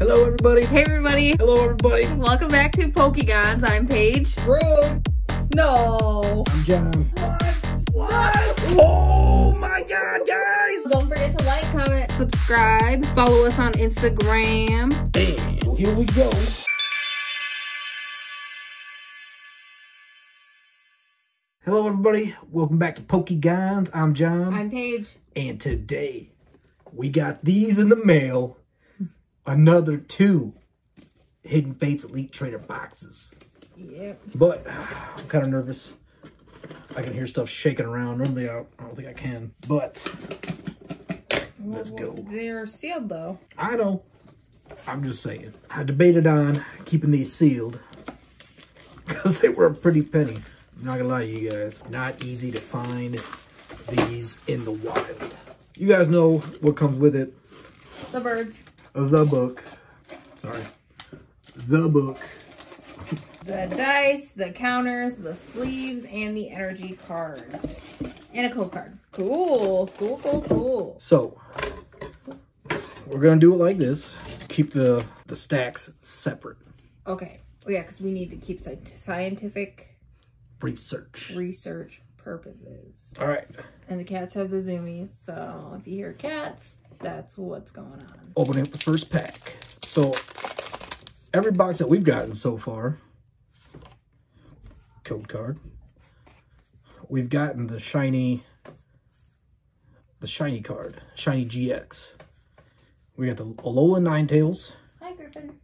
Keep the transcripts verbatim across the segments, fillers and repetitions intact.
Hello everybody. Hey everybody. Hello everybody. Welcome back to Pokegons. I'm Paige. Rude. No. I'm John. What? What? Oh my god, guys. Don't forget to like, comment, subscribe, follow us on Instagram. Damn. Here we go. Hello everybody. Welcome back to Pokegons. I'm John. I'm Paige. And today we got these in the mail. Another two Hidden Fates Elite Trainer boxes. Yep. But uh, I'm kind of nervous. I can hear stuff shaking around. Normally, I don't, I don't think I can. But well, let's go. They're sealed, though. I know. I'm just saying. I debated on keeping these sealed because they were a pretty penny. I'm not gonna lie to you guys. Not easy to find these in the wild. You guys know what comes with it. The birds. The book. Sorry. The book. The dice, the counters, the sleeves, and the energy cards. And a code card. Cool. Cool, cool, cool. So, we're going to do it like this. Keep the, the stacks separate. Okay. Oh, yeah, because we need to keep scientific... Research. Research purposes. All right. And the cats have the zoomies, so if you hear cats... That's what's going on. Opening up the first pack. So, every box that we've gotten so far, code card, we've gotten the shiny, the shiny card, shiny G X. We got the Alolan Ninetales. Hi, Griffin.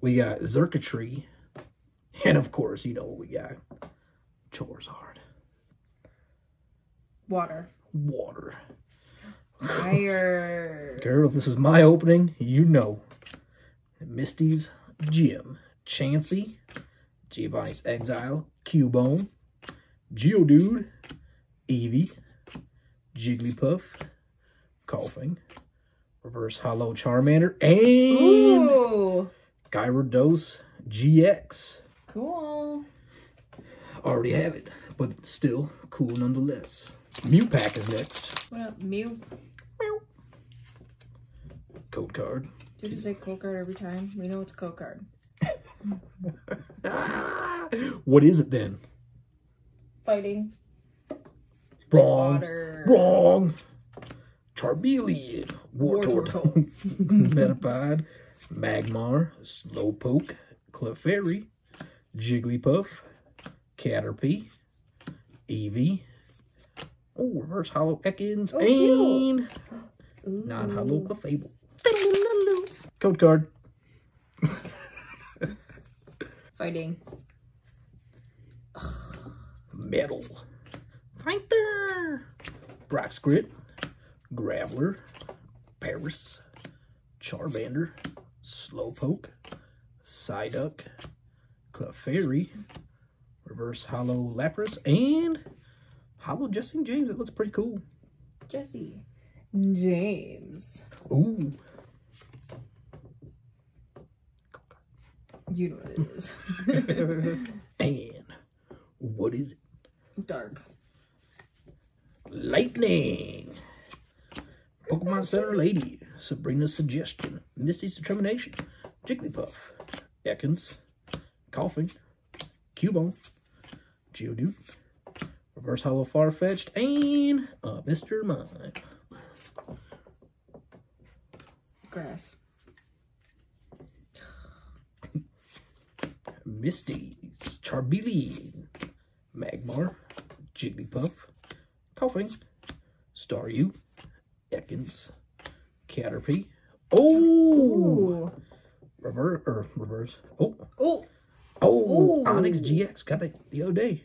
We got Zerkatree. And of course, you know what we got. Charizard. Water. Water. Fire. Girl, if this is my opening, you know. Misty's Gym. Chansey. Giovanni's Exile. Cubone. Geodude. Eevee. Jigglypuff. Koffing. Reverse Hollow Charmander. And Ooh. Gyarados G X. Cool. Already have it, but still cool nonetheless. Mew pack is next. What up, Mew? Mew. Code card. Did you say code card every time? We know it's code card. What is it then? Fighting. Wrong. Water. Wrong. Charmeleon. Wartorb. Metapod. Magmar. Slowpoke. Clefairy. Jigglypuff. Caterpie. Eevee. Oh, reverse hollow Ekans oh, and non-hollow Clefable. Code card. Fighting. Ugh. Metal. Fighter. Brock's Grit. Graveler. Paris. Charmander. Slowpoke. Psyduck. Clefairy. Reverse hollow Lapras and... Hollow Jesse and James. It looks pretty cool. Jesse. James. Ooh. You know what it is. And what is it? Dark. Lightning. Pokemon Center Lady. Sabrina's Suggestion. Misty's Determination. Jigglypuff. Ekans. Koffing. Cubone. Geodude. Reverse hollow far-fetched and uh, Mister Mime. Grass. Misty's Charmeleon. Magmar. Jigglypuff. Koffing. Staryu. Ekans. Caterpie. Oh! Ooh. Reverse or reverse. Oh. Oh. Oh. Ooh. Onix G X. Got that the other day.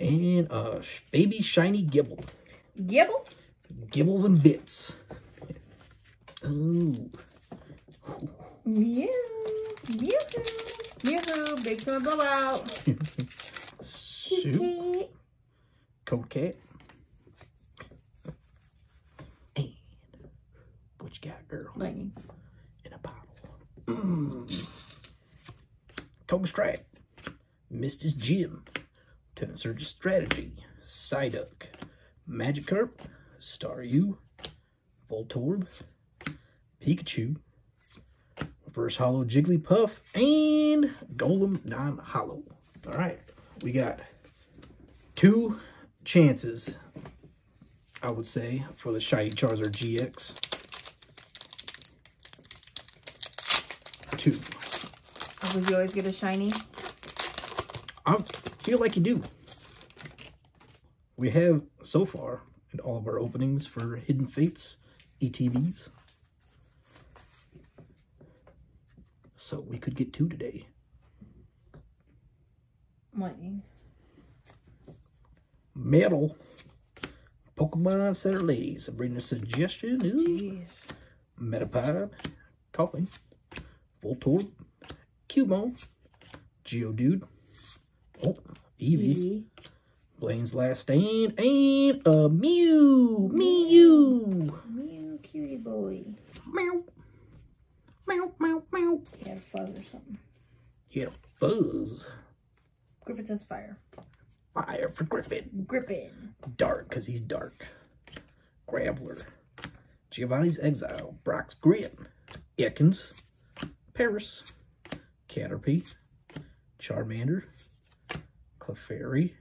And uh, baby shiny Gibble. Gibble? Gibbles and bits. Ooh. Ooh. Meow. Meow. Meow. Big time blowout. Soup. Coat cat. And what you got, girl? Lightning. In a bottle. Mm. Cokestrap. Misty's Gym. Surge Strategy, Psyduck, Magikarp, Staryu, Voltorb, Pikachu, First Holo Jigglypuff and Golem non-Holo. All right, we got two chances, I would say, for the Shiny Charizard G X. Two. Oh, because you always get a shiny? I feel like you do. We have, so far, in all of our openings for Hidden Fates, E T Bs. So we could get two today. Lightning. Metal. Pokemon Center Ladies. I'm bringing a suggestion. Ooh. Metapod. Koffing. Voltorb. Cubone. Geodude. Oh, Eevee. Blaine's Last Stand. And a Mew. Mew. Mew, cutie boy. Meow. Meow, meow, meow. He had a fuzz or something. He had a fuzz. Griffin says fire. Fire for Griffin. Griffin. Dark, because he's dark. Graveler. Giovanni's Exile. Brock's Grit. Ekans. Paris. Caterpie. Charmander. Clefairy.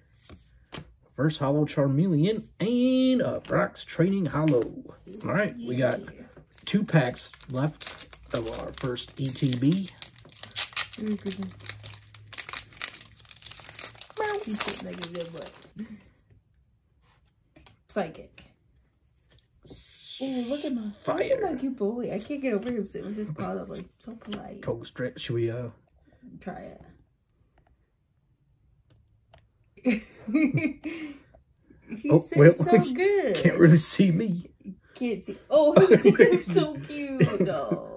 Reverse Holo Charmeleon. And a Brock's Training Holo. Alright, we got two packs left of our first E T B. Mm-hmm. He's sitting like a good boy. Psychic. Oh, look at my fire. Look at my cute boy. I can't get over him sitting with his paw up, like, so polite. Cold stretch. Should we uh try it? He's oh, sitting well, so good. Can't really see me. Can't see. Oh, he's so cute though.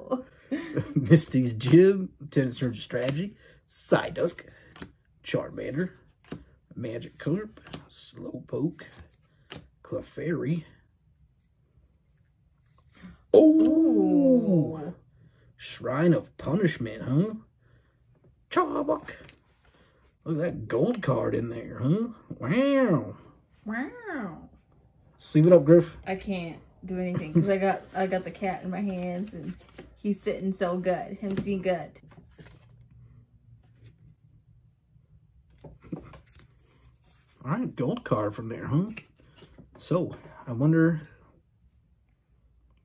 Misty's Gym, Tennis Room Strategy, Psyduck, Charmander. Magikarp, Slowpoke, Clefairy. Oh! Ooh. Shrine of Punishment, huh? Charbuck. Look at that gold card in there, huh? Wow. Wow. Sleeve it up, Griff. I can't do anything because I got I got the cat in my hands and he's sitting so good. Him's being good. All right, gold card from there, huh? So, I wonder...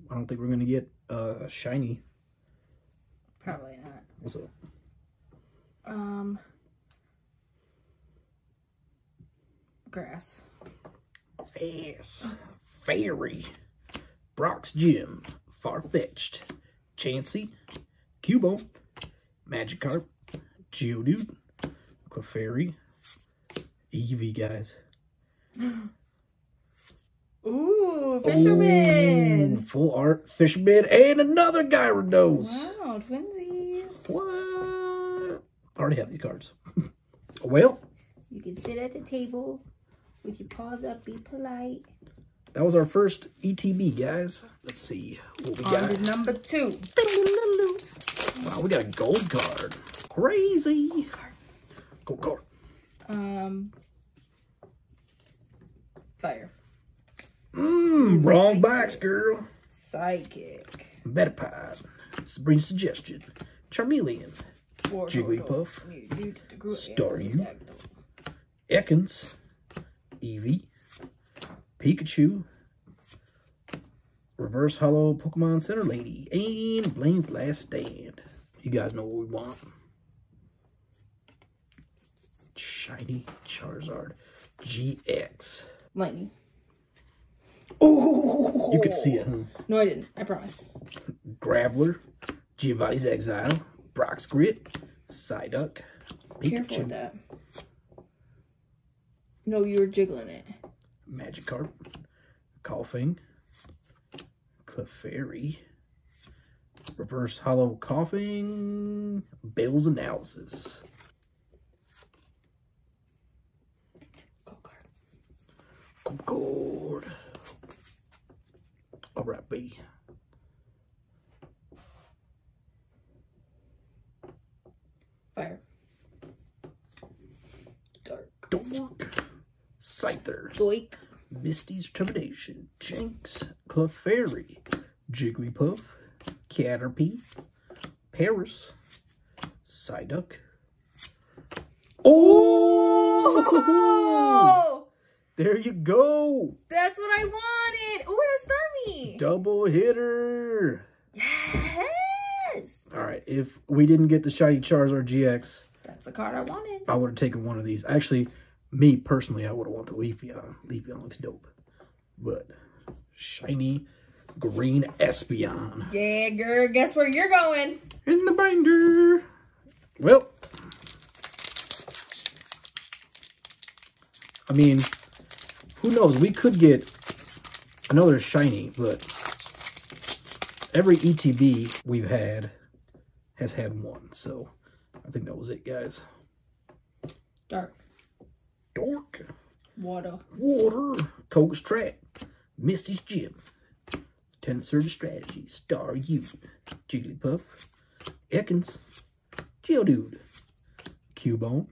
I don't think we're going to get uh, a shiny. Probably not. What's up? Um... Grass. Grass. Fairy. Brock's Gym. Farfetch'd. Chansey. Cubone. Magikarp. Geodude. Clefairy. Eevee, guys. Ooh, Fisherman. Ooh, full art Fisherman and another Gyarados. Wow, twinsies. What? I already have these cards. Well. You can sit at the table with your paws up, be polite. That was our first E T B, guys. Let's see what we On got. To number two. Wow, we got a gold card. Crazy. Gold card. Gold card. Um, fire. Mmm, wrong box, girl. Psychic. Metapod. Sabrina's Suggestion. Charmeleon. Jigglypuff. Staryu. Ekans. Eevee. Pikachu. Reverse Holo Pokemon Center Lady. And Blaine's Last Stand. You guys know what we want. Shiny Charizard G X. Lightning. Oh! You could see it, huh? No, I didn't. I promise. Graveler. Giovanni's Exile. Brock's Grit. Psyduck. Pikachu. Careful with that. No, you were jiggling it. Magikarp. Koffing. Clefairy. Reverse Holo Koffing. Bale's Analysis. Gold. All right, B. Fire. Dark. Dork. Scyther. Doink. Misty's Termination. Jinx. Clefairy. Jigglypuff. Caterpie. Paris, Psyduck. Oh! Oh! There you go. That's what I wanted. Oh, and a Starmie. Double hitter. Yes. All right. If we didn't get the shiny Charizard G X, that's the card I wanted. I would have taken one of these. Actually, me personally, I would have wanted the Leafeon. Leafeon looks dope. But shiny green Espeon. Yeah, girl. Guess where you're going? In the binder. Well, I mean, who knows? We could get another shiny, but every E T B we've had has had one. So I think that was it, guys. Dark. Dark. Water. Water. Coke's Trap. Misty's Gym. Lieutenant Surge Strategy. Staryu. Jigglypuff. Ekans. Geodude. Cubone.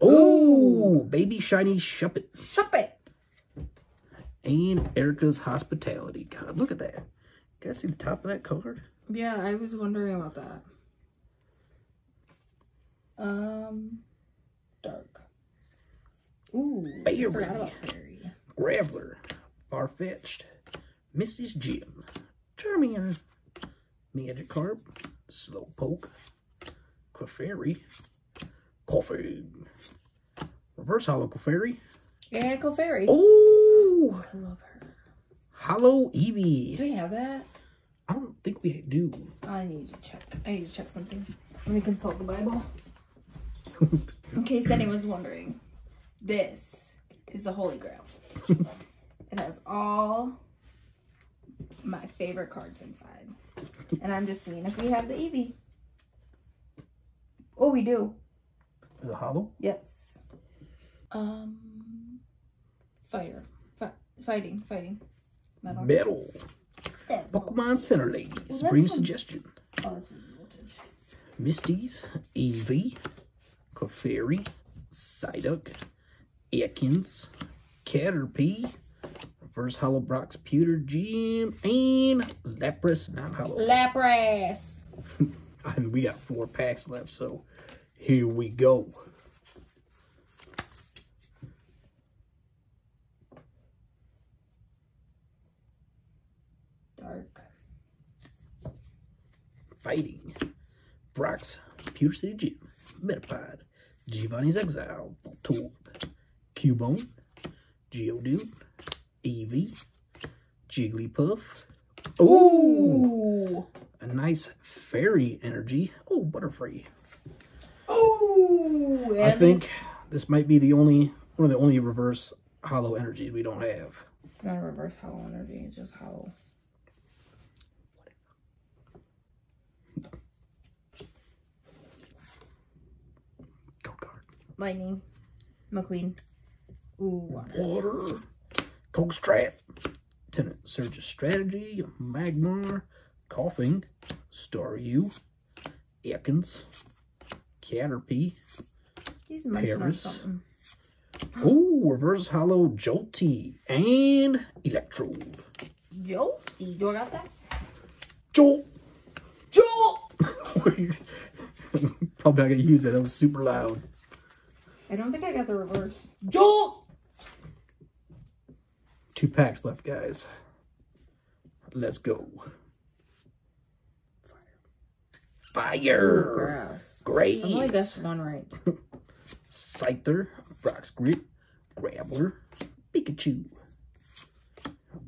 Oh, baby shiny Shuppet. Shuppet. And Erica's Hospitality. God, look at that. You guys see the top of that card? Yeah, I was wondering about that. Um, dark. Ooh, Fairy. Graveler. Farfetch'd. Misty's Gym. Charmander. Magikarp. Slowpoke. Clefairy. Koffing. Reverse Hollow Clefairy. Yeah, Clefairy. Oh! I love her. Hollow Eevee. Do we have that? I don't think we do. I need to check. I need to check something. Let me consult the Bible. In case anyone's wondering, this is the Holy Grail. It has all my favorite cards inside. And I'm just seeing if we have the Eevee. Oh, we do. Is it hollow? Yes. Um, fighter. F fighting. Fighting. Metal. Metal. Pokemon Center Ladies. Well, Bring suggestion. Oh, that's voltage. Misty's. Eevee. Clefairy. Psyduck. Ekans. Caterpie. Reverse Hollow Brock's Pewter Gym. And Lapras. Not hollow. Lapras. And we got four packs left, so... Here we go. Dark. Fighting. Brock's Pewter City Gym. Metapod. Giovanni's Exile. Voltorb. Cubone. Geodude. Eevee. Jigglypuff. Oh! A nice fairy energy. Oh, Butterfree. Oh, I think this might be the only one of the only reverse hollow energies we don't have. It's not a reverse hollow energy; it's just hollow. Whatever. Go card. Lightning, McQueen. Ooh, water. Water. Coke Strap. Tenant Surge Strategy. Magmar. Koffing. Staryu. Ekans. Caterpie. He's Paris. Oh, reverse hollow Jolty and Electrode. Jolty, do I got that? Jolt, Jolt. Probably not gonna use that. That was super loud. I don't think I got the reverse. Jolt. Two packs left, guys. Let's go. Fire. Ooh, grass. Graves. I only guessed one right. Scyther. Brock's Grit. Graveler. Pikachu.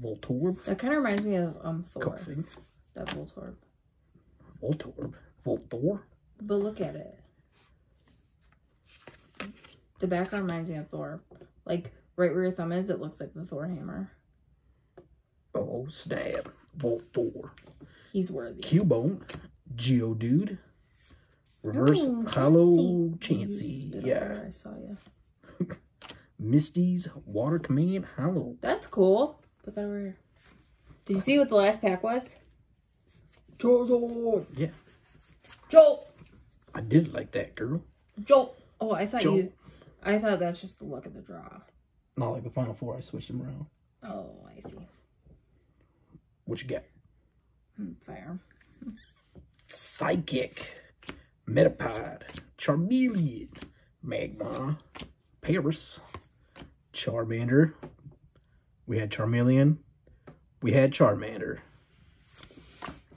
Voltorb. That kind of reminds me of um Thor. Koffing. That Voltorb. Voltorb. Voltor. But look at it. The background reminds me of Thor. Like right where your thumb is, it looks like the Thor hammer. Oh snap! Voltor. He's worthy. Cubone. Geodude. Reverse no, Hollow Chansey. Yeah. I saw you. Misty's Water Command Hollow. That's cool. Put that over here. Did you see what the last pack was? Charizard. Yeah. Jolt. I did like that, girl. Jolt. Oh, I thought Jolt. you. I thought that's just the luck of the draw. Not like the final four. I switched them around. Oh, I see. What you got? Fire. Psychic, Metapod, Charmeleon, Magmar, Paris, Charmander. We had Charmeleon. We had Charmander.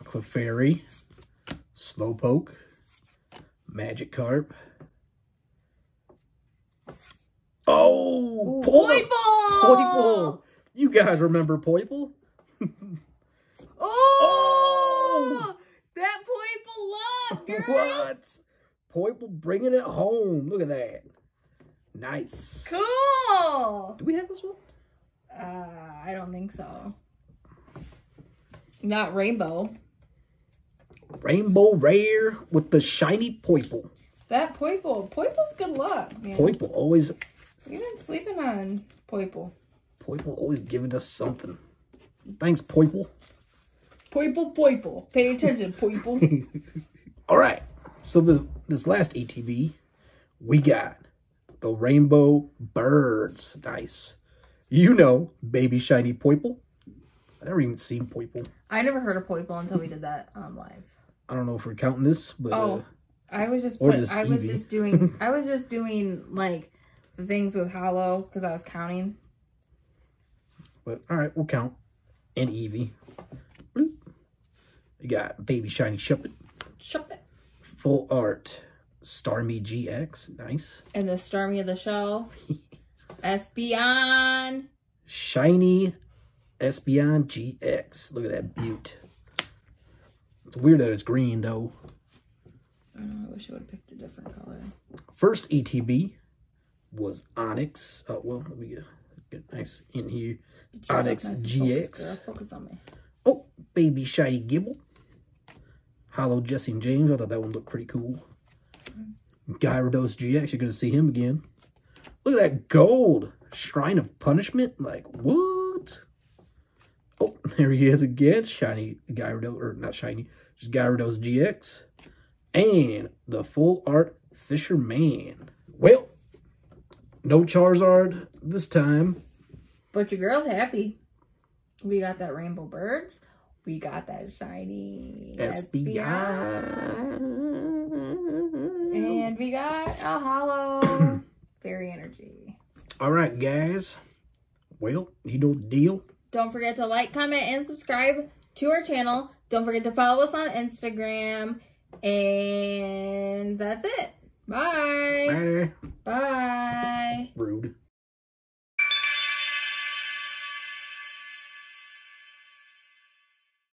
Clefairy, Slowpoke, Magikarp. Oh, Poipole! Poipole! You guys remember Poipole? oh, oh! That Poipole up, girl! What? Poipole bringing it home. Look at that. Nice. Cool! Do we have this one? Uh, I don't think so. Not Rainbow. Rainbow Rare with the shiny Poipole. That Poipole. Poipole's good luck, man. Poipole always... You've been sleeping on Poipole. Poipole always giving us something. Thanks, Poipole. Poipole, Poipole. Pay attention, Poipole. All right. So the, this last E T B, we got the Rainbow Birds. Nice. You know, baby shiny Poipole. I've never even seen Poipole. I never heard of Poipole until we did that um, live. I don't know if we're counting this, but oh, uh, I was just put, I Eevee. was just doing I was just doing like the things with Hollow because I was counting. But all right, we'll count. And Eevee. Bloop. You got baby shiny Shuppet. Shuppet. Full art Starmie G X, nice. And the Starmie of the show. Espeon. Shiny Espeon G X. Look at that beaut. It's weird that it's green, though. I know, I wish I would have picked a different color. First E T B was Onix. Oh, well, let me get, get nice in here. Onix nice G X. Focus, focus on me. Oh, baby shiny Gibble. Hollow Jesse and James. I thought that one looked pretty cool. Gyarados G X. You're going to see him again. Look at that gold. Shrine of Punishment. Like, what? Oh, there he is again. Shiny Gyarados, or not shiny, just Gyarados G X. And the full art Fisherman. Well, no Charizard this time. But your girl's happy. We got that Rainbow Birds. We got that shiny Espeon. And we got a hollow Fairy Energy. All right, guys. Well, you know the deal. Don't forget to like, comment, and subscribe to our channel. Don't forget to follow us on Instagram. And that's it. Bye. Bye. Bye. Rude.